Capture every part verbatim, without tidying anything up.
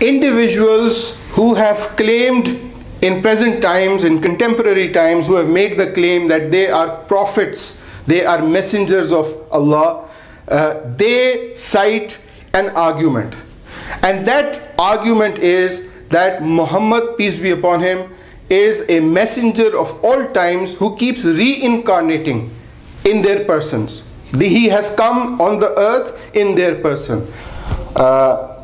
individuals who have claimed in present times, in contemporary times, who have made the claim that they are prophets, they are messengers of Allah, uh, they cite an argument. And that argument is that Muhammad, peace be upon him, is a messenger of all times who keeps reincarnating in their persons. He has come on the earth in their person. Uh,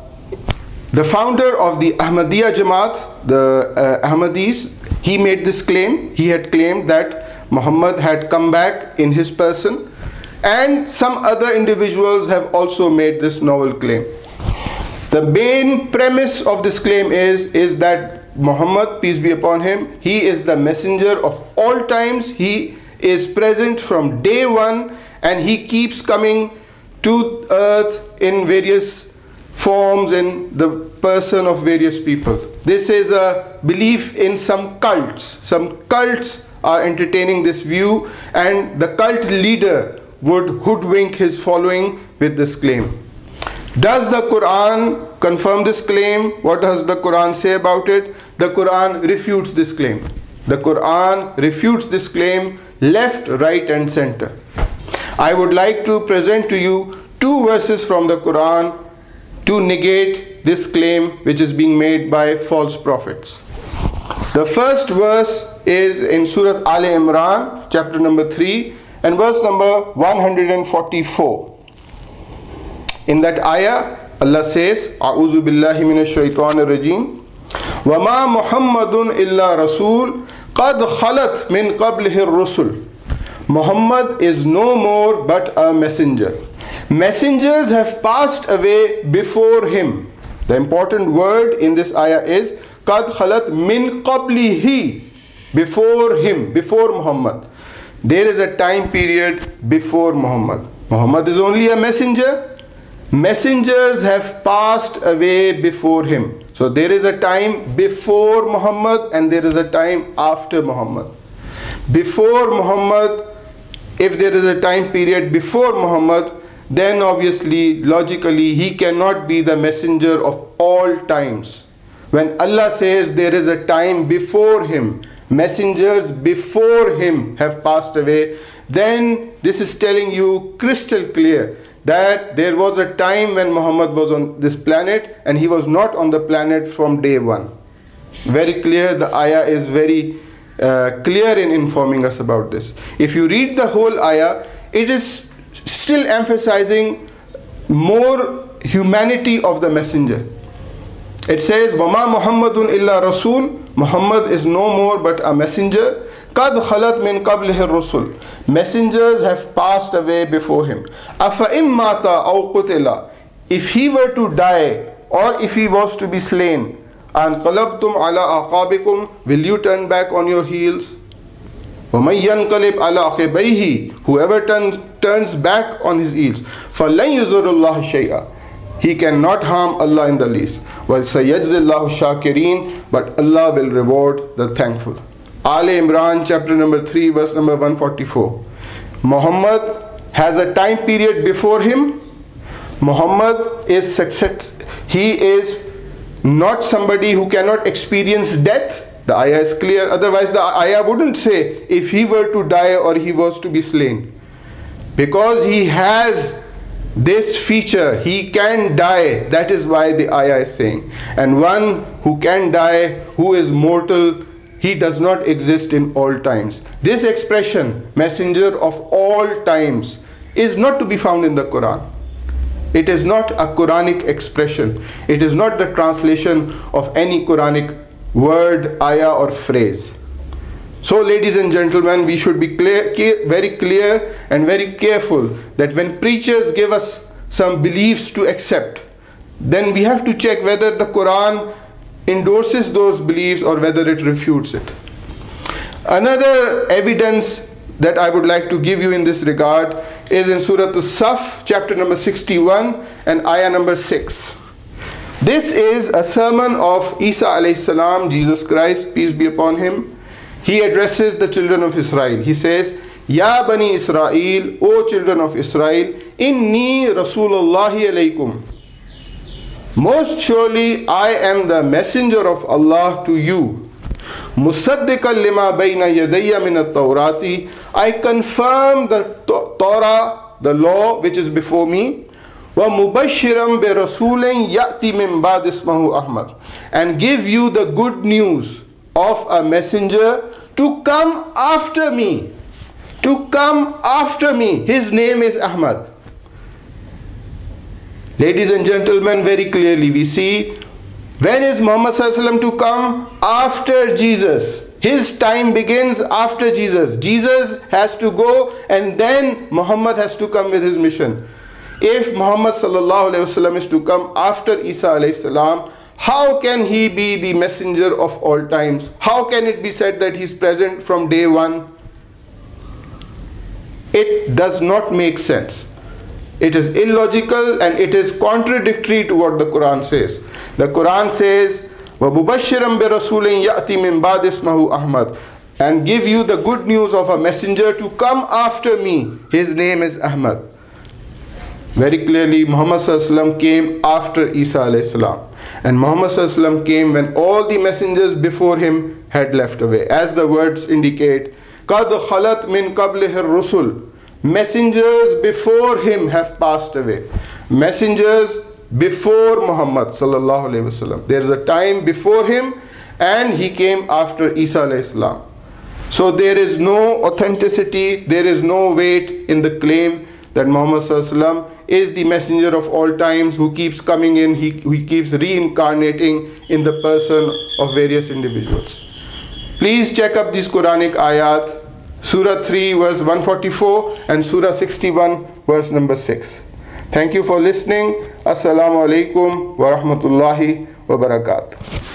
the founder of the Ahmadiyya Jamaat, the uh, Ahmadis, he made this claim. He had claimed that Muhammad had come back in his person, and some other individuals have also made this novel claim. The main premise of this claim is, is that Muhammad, peace be upon him, he is the messenger of all times. He is present from day one, and he keeps coming to earth in various forms in the person of various people. This is a belief in some cults. Some cults are entertaining this view, and the cult leader would hoodwink his following with this claim. Does the Quran confirm this claim? What does the Quran say about it? The Quran refutes this claim. The Quran refutes this claim left, right and center. I would like to present to you two verses from the Quran to negate this claim which is being made by false prophets. The first verse is in Surah Ali Imran, chapter number three and verse number one hundred forty-four. In that ayah, Allah says, "A'uzu billahi min ash-shaytanir rajim. Wama Muhammadun illa rasul qad khalat min qablihi ar-rusul." Muhammad is no more but a messenger. Messengers have passed away before him. The important word in this ayah is "Kad Khalat min qablihi," before him, before Muhammad. There is a time period before Muhammad. Muhammad is only a messenger. Messengers have passed away before him. So there is a time before Muhammad and there is a time after Muhammad. Before Muhammad, if there is a time period before Muhammad, then obviously, logically, he cannot be the messenger of all times. When Allah says there is a time before him, messengers before him have passed away, then this is telling you crystal clear that there was a time when Muhammad was on this planet and he was not on the planet from day one. Very clear, the ayah is very uh, clear in informing us about this. If you read the whole ayah, it is still emphasizing more humanity of the messenger. It says, "Wama Muhammadun illa rasul." Muhammad is no more but a messenger. "Kad khalat min kablihir rusul." Messengers have passed away before him. "Afa imata aw qutila." If he were to die or if he was to be slain, "An qalb tum ala aqabikum." Will you turn back on your heels? Whoever turns, turns back on his heels, "La yadurullahu shay'a." He cannot harm Allah in the least. "Wa sayyidzilahu shakirin." But Allah will reward the thankful. Ali Imran, chapter number three, verse number one forty-four. Muhammad has a time period before him. Muhammad is success. He is not somebody who cannot experience death. The ayah is clear. Otherwise, the ayah wouldn't say if he were to die or he was to be slain. Because he has this feature, he can die. That is why the ayah is saying. And one who can die, who is mortal, he does not exist in all times. This expression, messenger of all times, is not to be found in the Quran. It is not a Quranic expression. It is not the translation of any Quranic word, ayah or phrase. So ladies and gentlemen, we should be clear, very clear and very careful that when preachers give us some beliefs to accept, then we have to check whether the Quran endorses those beliefs or whether it refutes it. Another evidence that I would like to give you in this regard is in Surah al-Saf, chapter number sixty-one and ayah number six. This is a sermon of Isa alayhi salam, Jesus Christ, peace be upon him. He addresses the children of Israel. He says, "Ya Bani Israel, O children of Israel, Inni Rasool Allahi Alaykum." Most surely I am the messenger of Allah to you. Musaddiqal Lima Baina yadayya Min at. I confirm the Torah, the law which is before me. Wa bubashshiram bi rasulee yawtimin bad ismahu Ahmad. And give you the good news of a messenger to come after me. To come after me. His name is Ahmad. Ladies and gentlemen, very clearly we see when is Muhammad to come? After Jesus. His time begins after Jesus. Jesus has to go and then Muhammad has to come with his mission. If Muhammad is to come after Isa, how can he be the messenger of all times? How can it be said that he is present from day one? It does not make sense. It is illogical and it is contradictory to what the Quran says. The Quran says, "Wa bubashshiram bi rasulin ya'ti min ba'di ismahu Ahmad," and give you the good news of a messenger to come after me. His name is Ahmad. Very clearly, Muhammad ﷺ came after Isa ﷺ, and Muhammad ﷺ came when all the messengers before him had left away. As the words indicate, "Kad khalat min qablihir rusul." Messengers before him have passed away. Messengers before Muhammad sallallahu alaihi wasallam. There is a time before him and he came after Isa alayhi salam. So there is no authenticity, there is no weight in the claim that Muhammad sallallahu alaihi wasallam is the messenger of all times who keeps coming in, he, he keeps reincarnating in the person of various individuals. Please check up these Quranic ayat. Surah three verse one forty-four and Surah sixty-one verse number six. Thank you for listening. Assalamu alaikum wa rahmatullahi wa barakat.